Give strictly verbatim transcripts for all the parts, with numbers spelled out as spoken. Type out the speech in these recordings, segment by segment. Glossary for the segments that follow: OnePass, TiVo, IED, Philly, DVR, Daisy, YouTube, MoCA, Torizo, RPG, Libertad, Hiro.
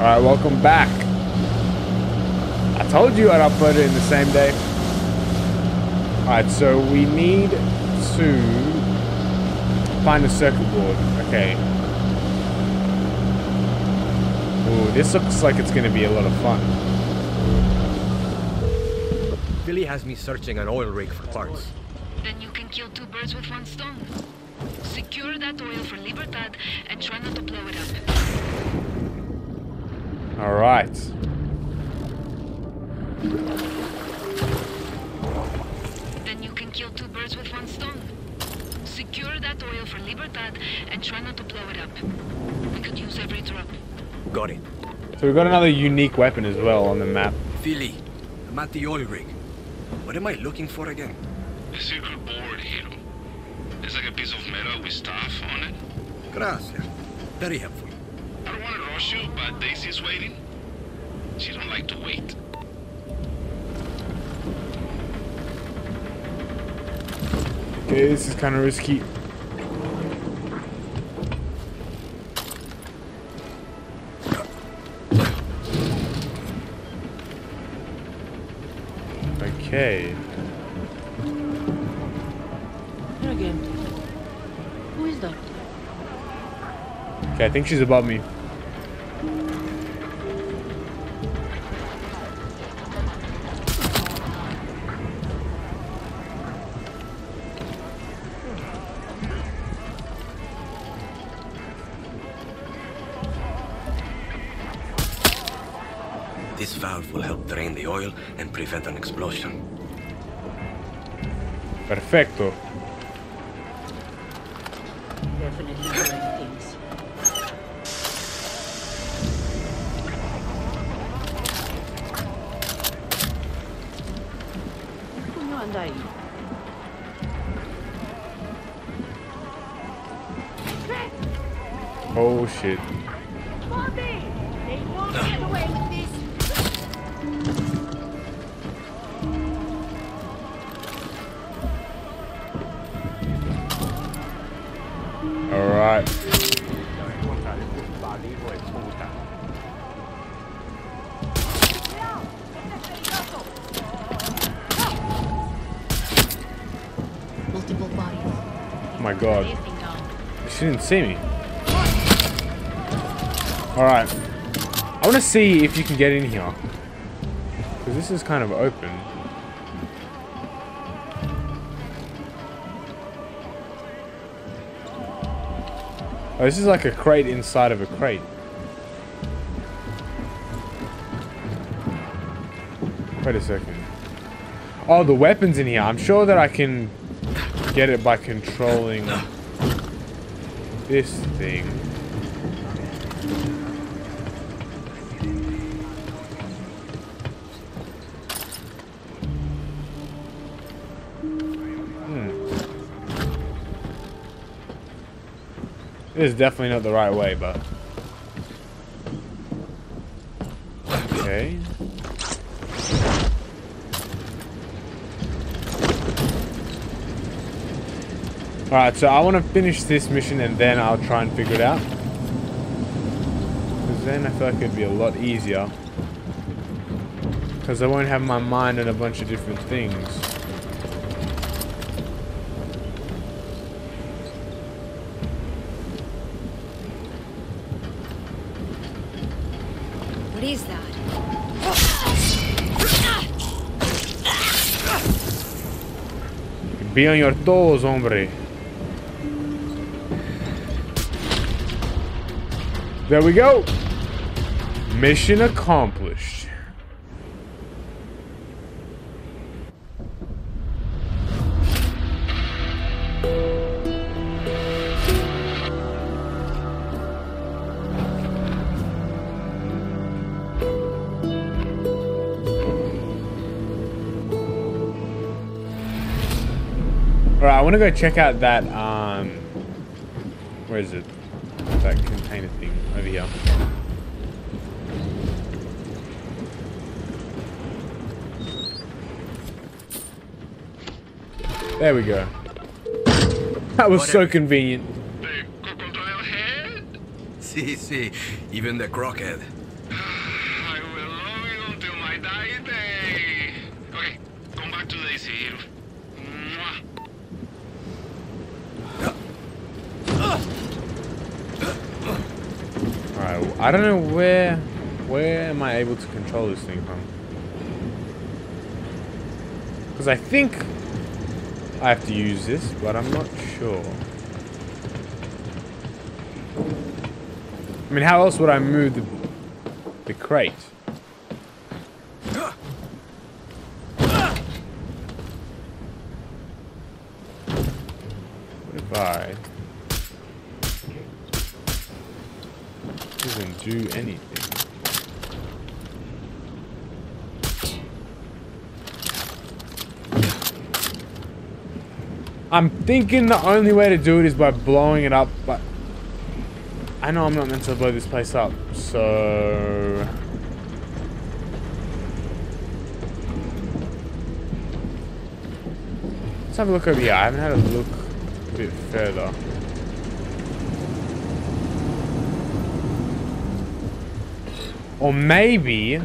Alright, welcome back. I told you I'd upload it in the same day. Alright, so we need to find a circuit board. Okay. Ooh, this looks like it's going to be a lot of fun. Philly has me searching an oil rig for parts. Then you can kill two birds with one stone. Secure that oil for Libertad and try not to blow it up. Alright. Then you can kill two birds with one stone. Secure that oil for Libertad and try not to blow it up. We could use every drop. Got it. So we've got another unique weapon as well on the map. Philly, I'm at the oil rig. What am I looking for again? A secret board, Hiro. It's like a piece of metal with stuff on it. Gracias. Very helpful. I don't want to rush you, but Daisy's waiting. She don't like to wait. Okay, this is kind of risky. Okay. Here again. Who is that? Okay, I think she's above me. This valve will help drain the oil and prevent an explosion. Perfecto. Definitely the right things. Oh shit. They won't get away with this. Alright. Multiple bodies. Oh my god. She didn't see me. Alright. I want to see if you can get in here. Because this is kind of open. Oh, this is like a crate inside of a crate. Wait a second. Oh, the weapon's in here. I'm sure that I can get it by controlling this thing. This is definitely not the right way, but okay. Alright, so I want to finish this mission and then I'll try and figure it out. Because then I feel like it'd be a lot easier. Because I won't have my mind on a bunch of different things. What is that? Be on your toes, hombre. There we go. Mission accomplished. Alright, I want to go check out that, um, where is it? That container thing over here. There we go. That was so convenient. The crocodile head? Si, si, even the croc head. Uh, I don't know where... Where am I able to control this thing from? Because I think I have to use this, but I'm not sure. I mean, how else would I move the, the crate? What if I... doesn't do anything. I'm thinking the only way to do it is by blowing it up, but I know I'm not meant to blow this place up, so... Let's have a look over here. I haven't had a look a bit further. Or maybe...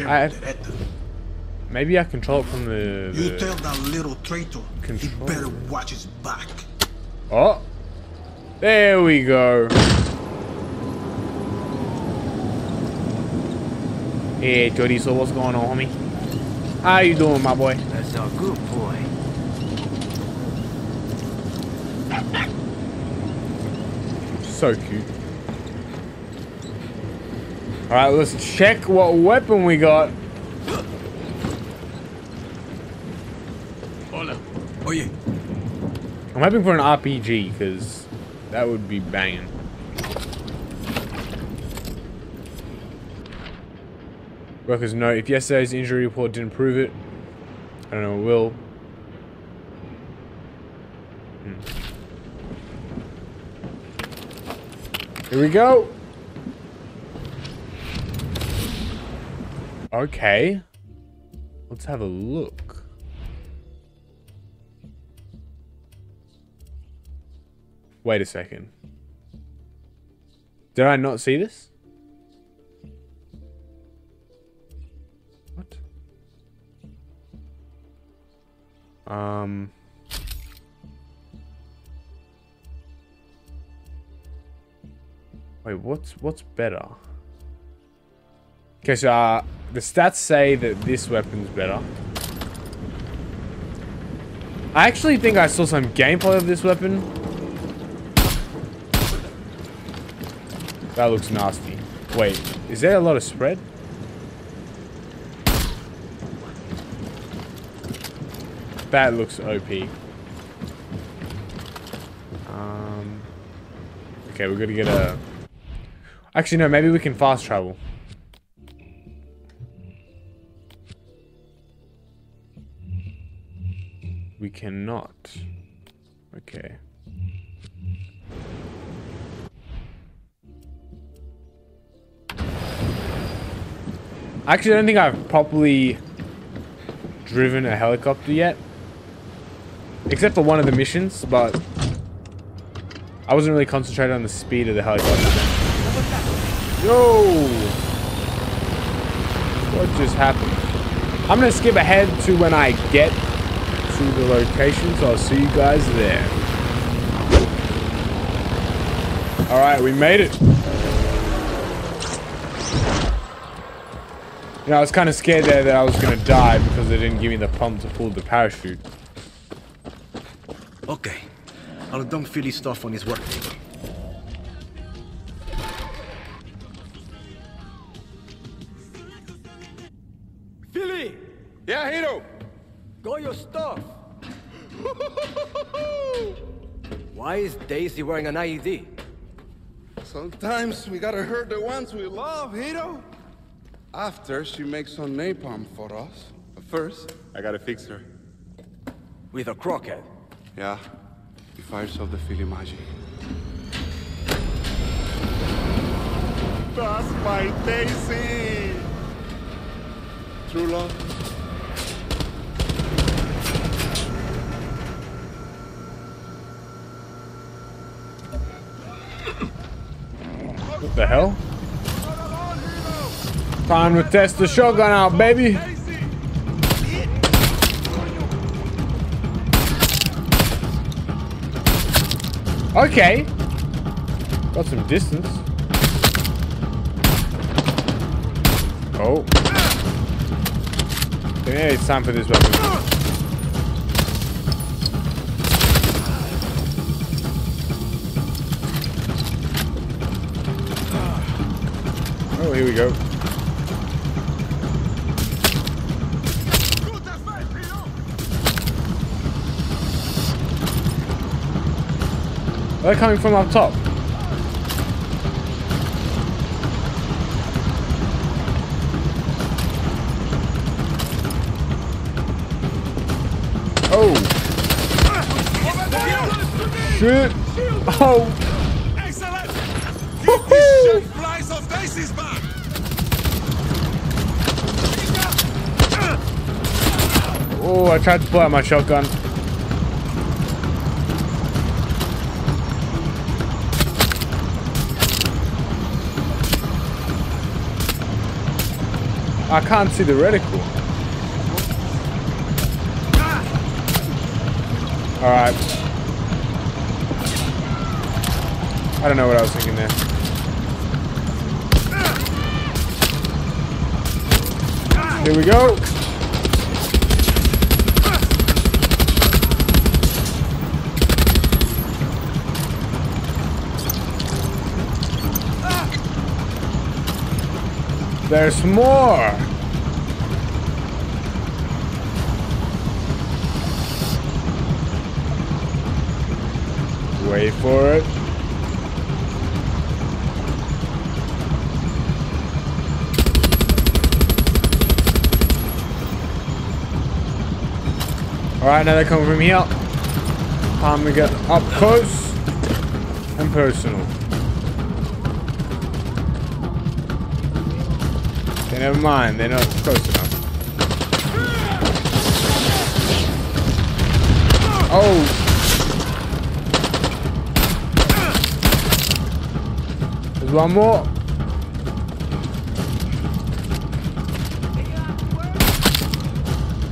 I... Maybe I control it from the, the... You tell that little traitor, he better watch his back. Oh! There we go. Hey, Torizo, what's going on, homie? How you doing, my boy? That's a good boy. So cute. Alright, let's check what weapon we got. Oh, yeah. I'm hoping for an R P G, because that would be banging. Workers note, if yesterday's injury report didn't prove it, I don't know it will. Hmm. Here we go. Okay. Let's have a look. Wait a second. Did I not see this? What? Um. Wait, what's what's better? Okay, so uh, the stats say that this weapon's better. I actually think I saw some gameplay of this weapon. That looks nasty. Wait, is there a lot of spread? That looks O P. Um, okay, we're gonna get a... Actually, no, maybe we can fast travel. We cannot. Okay. Actually, I don't think I've properly driven a helicopter yet. Except for one of the missions, but I wasn't really concentrated on the speed of the helicopter. Yo! What just happened? I'm going to skip ahead to when I get to the location, so I'll see you guys there. Alright, we made it. You know, I was kind of scared there that I was going to die because they didn't give me the pump to pull the parachute. Okay, I'll dump Philly's stuff on his work table. Philly! Yeah, Hiro! Go your stuff! Why is Daisy wearing an I E D? Sometimes we gotta hurt the ones we love, Hiro! After, she makes some napalm for us. But first, I gotta fix her. With a croquet? Yeah. He fires off the Philly magic. That's my Daisy! True love. What the hell? Time to test the shotgun out, baby. Okay. Got some distance. Oh. Yeah, it's time for this weapon. Oh, here we go. They're coming from up top. Oh! Shoot! Oh! Excellent! This shot flies off Daisy's back! Oh, I tried to pull out my shotgun. I can't see the reticle. Alright. I don't know what I was thinking there. Here we go. There's more! Wait for it. Alright, now they're coming from here. Time to get up close and personal. Okay, never mind, they're not close enough. Oh! One more.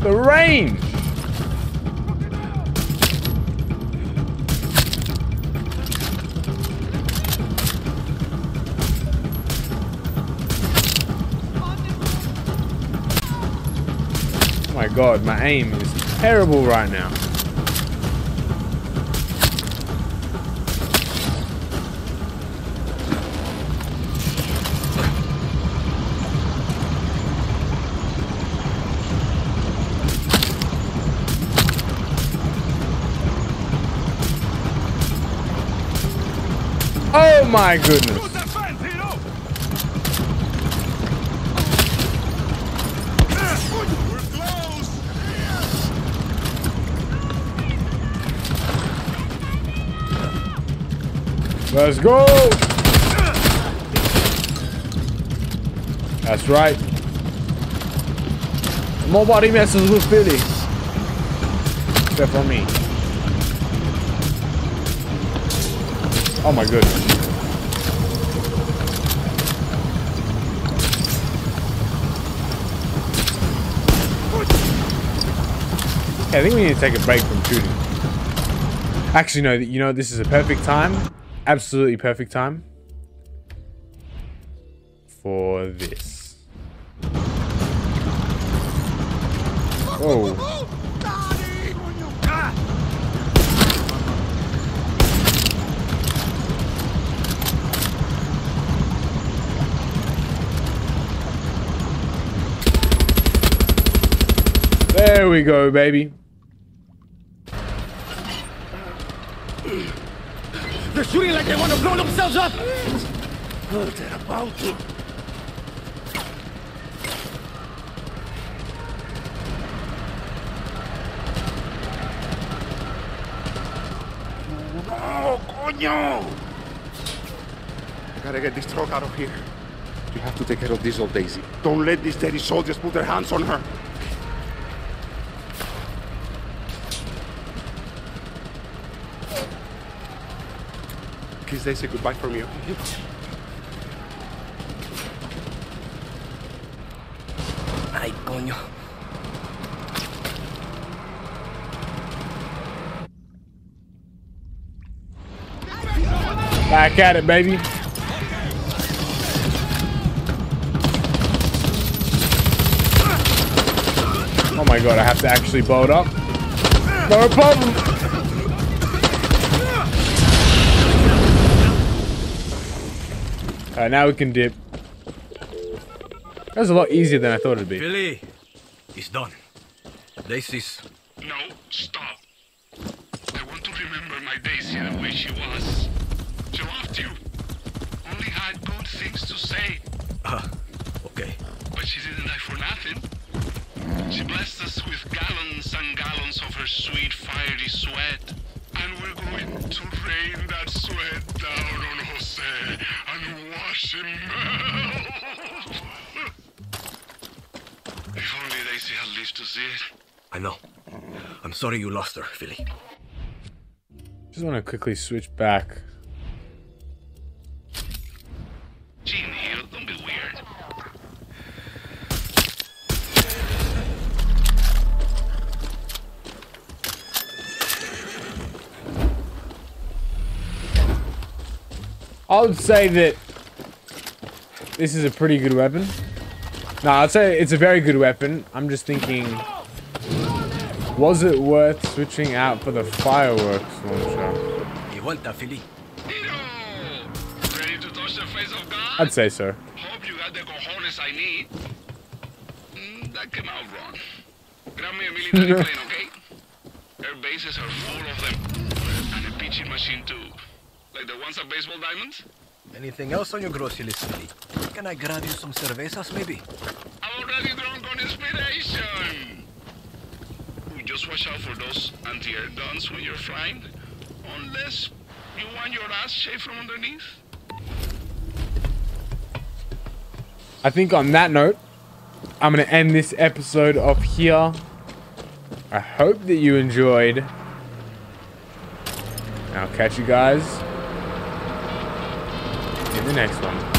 The range. Oh my God, my aim is terrible right now. Oh my goodness. Let's go. That's right. Nobody messes with Philly. Except for me. Oh my goodness. I think we need to take a break from shooting. Actually, no, you know, this is a perfect time. Absolutely perfect time. For this. Whoa. There we go, baby. They're shooting like they want to blow themselves up! Oh, they're about to. No, coño! I gotta get this truck out of here. You have to take care of this old Daisy. Don't let these dirty soldiers put their hands on her. Please, they say goodbye from you. Ay, coño. Back at it, baby. Oh my god, I have to actually blow it up. No problem. Alright, now we can dip. That was a lot easier than I thought it'd be. Philly, it's done. Daisy's. No, stop. I want to remember my Daisy the way she was. She loved you. Only had good things to say. Ah, uh, okay. But she didn't die for nothing. She blessed us with gallons and gallons of her sweet, fiery sweat. And we're going to rain that sweat down on Jose and wash him out. If only Daisy had lived to see it. I know. I'm sorry you lost her, Philly. Just want to quickly switch back. Gene here, don't be weird. I would say that this is a pretty good weapon. No, I'd say it's a very good weapon. I'm just thinking, was it worth switching out for the fireworks launcher? Ready to touch the face of God? I'd say so. Hope you got the cojones I need. Mm, that came out wrong. Grab me a military plane, okay? Their bases are full of them. And a pitching machine too. Like the ones of baseball diamonds? Anything else on your grocery list, Philly? Can I grab you some cervezas, maybe? I'm already drunk on inspiration! You just watch out for those anti-air guns when you're flying. Unless you want your ass shaved from underneath. I think on that note, I'm going to end this episode off here. I hope that you enjoyed. I'll catch you guys in the next one.